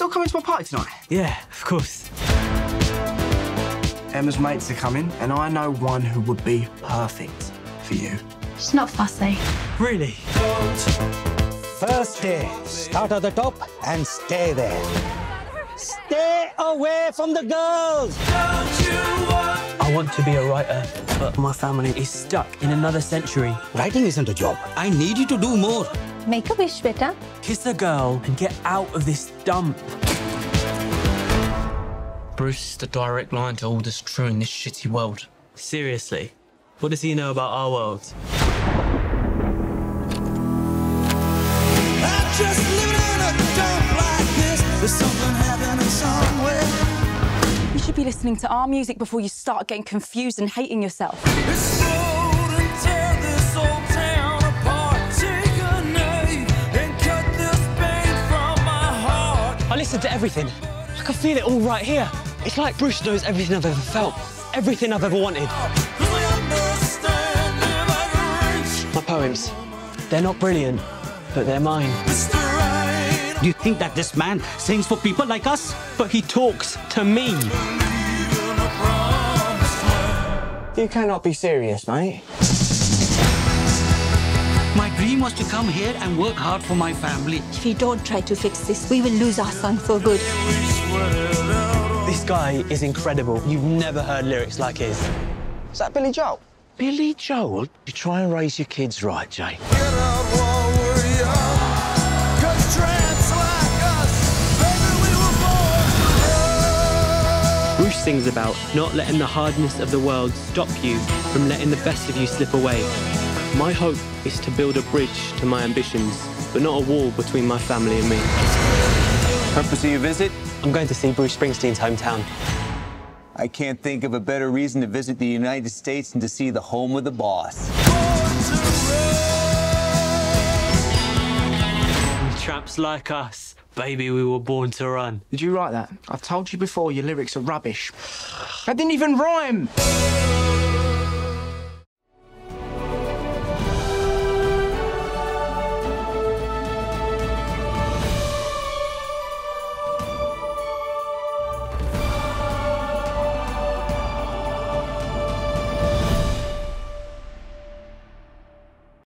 still coming to my party tonight? Yeah, of course. Emma's mates are coming, and I know one who would be perfect for you. She's not fussy. Really? First day, start at the top and stay there. Stay away from the girls! I want to be a writer, but my family is stuck in another century. Writing isn't a job. I need you to do more. Make a wish, beta. Kiss a girl and get out of this dump. Bruce is the direct line to all that's true in this shitty world. Seriously, what does he know about our world? I'm just living in a dump like this. There's something happening somewhere. You should be listening to our music before you start getting confused and hating yourself. It's I listened to everything. I can feel it all right here. It's like Bruce knows everything I've ever felt, everything I've ever wanted. My poems, they're not brilliant, but they're mine. Do you think that this man sings for people like us? But he talks to me. You cannot be serious, mate. My dream was to come here and work hard for my family. If we don't try to fix this, we will lose our son for good. This guy is incredible. You've never heard lyrics like his. Is that Billy Joel? Billy Joel? You try and raise your kids right, Jay. Bruce sings about not letting the hardness of the world stop you from letting the best of you slip away. My hope is to build a bridge to my ambitions, but not a wall between my family and me. Purpose of your visit? I'm going to see Bruce Springsteen's hometown. I can't think of a better reason to visit the United States than to see the home of the boss. Traps like us, baby, we were born to run. Did you write that? I've told you before, your lyrics are rubbish. That didn't even rhyme!